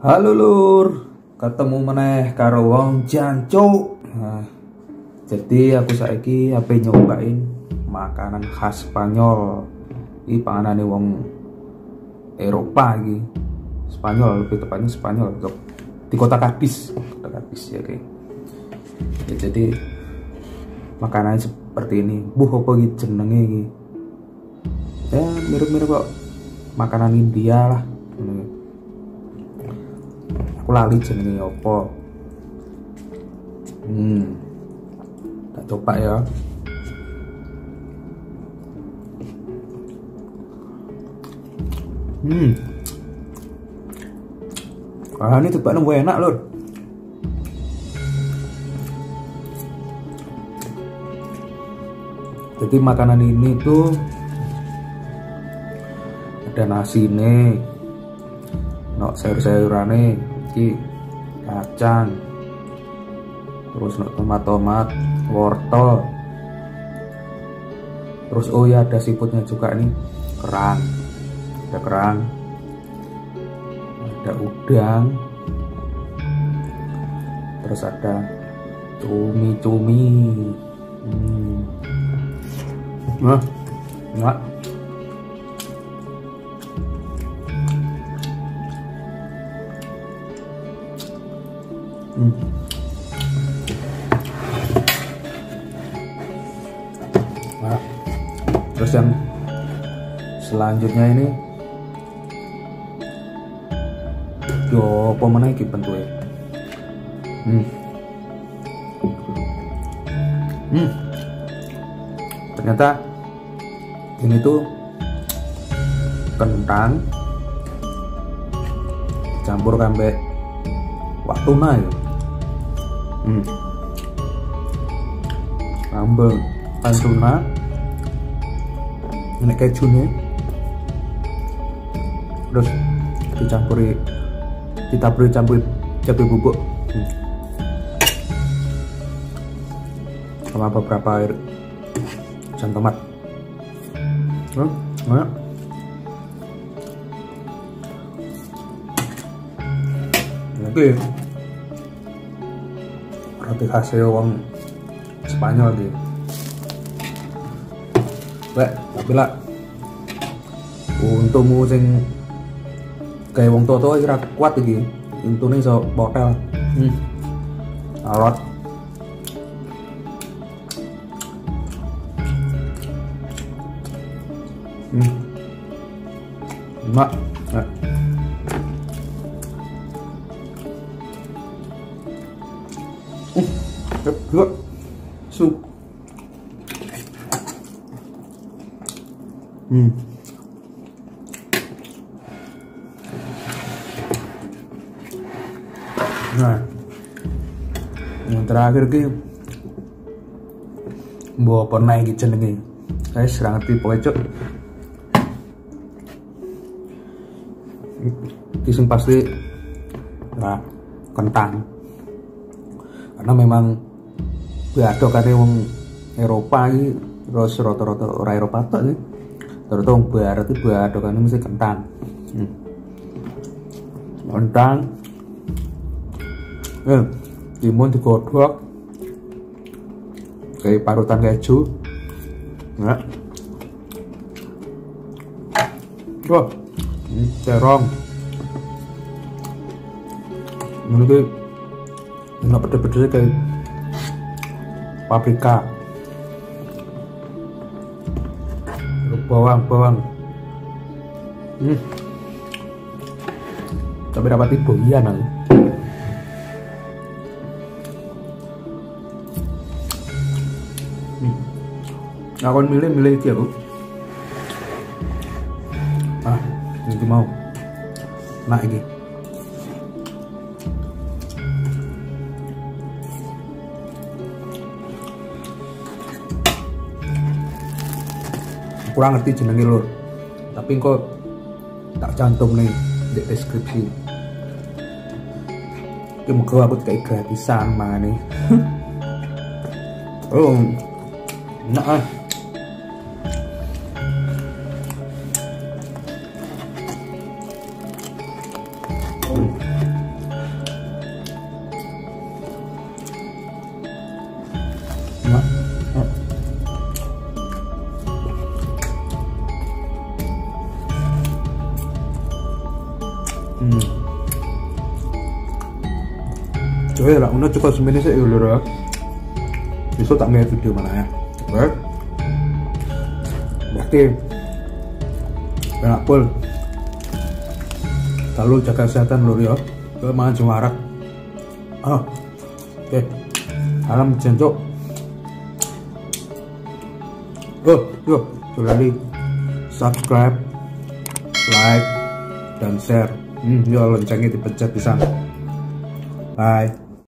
Halo lur, ketemu meneh karo wong jancuk. Nah, jadi aku saiki ape nyobain makanan khas Spanyol. Iki panganane wong Eropa iki. Spanyol, lebih tepatnya Spanyol, di kota Cadiz. Kota Cadiz ya, oke. Ya, jadi makanannya seperti ini. Buh, apa iki jenenge iki? Ya, mirip-mirip kok makanan India lah. Aku lali jenenge opo. Tak coba ya. Wah, ini coba nemu enak lho. Jadi makanan ini tuh ada nasi nih, no sayur-sayuran nih, kacang, terus tomat-tomat, wortel, terus oh ya ada siputnya juga nih, kerang, ada udang, terus ada cumi-cumi. Nah, enak. Nah, terus yang selanjutnya ini yo pemenaiki bentuknya. Ternyata ini tuh kentang campur kambek watuna ya. Sambal pantuna, ini kejunya, terus dicampuri, ditaburi cabai bubuk, sama beberapa air dan tomat. Oke. Roti khas wong Spanyol iki. Lek, tapi lah untungmu sing kayak wong tua-tua iki ra kuat iki. Untune iso botel. Alot. Mak. Nah, yang terakhir ki mbok apa naik jenenge guys, ra ngerti pojok iki sing pasti nah kentang, karena memang badok kate wong Eropa iki, terus rata-rata ora Eropa tok iki. Rata-rata wong barat iki badokane mesti kentang. Kentang. Timun digodhog. Kayak parutan keju. Nah. Wah. Ini terong. Menurut gue enak pedes-pedesnya kayak paprika, bawang, tapi dapat ibu iya nang. Aku milih dia bu. Ah, ini mau, nak lagi. Kurang ngerti jenenge lur, tapi engko tak cantum nih di deskripsi. Iki muga aku kayak gratisan mangane. Nah. Coba lah, udah cukup semenit saya dulu ya. Besok tak melihat video mana ya. Baik. Berarti, banyak pol. Lalu jaga kesehatan lur ya. Ke mangan jumarak. Ah, oke. Alam jenjok. Oh, yuk, coba subscribe, like, dan share. Yuk loncengnya dipencet di sana. Bye.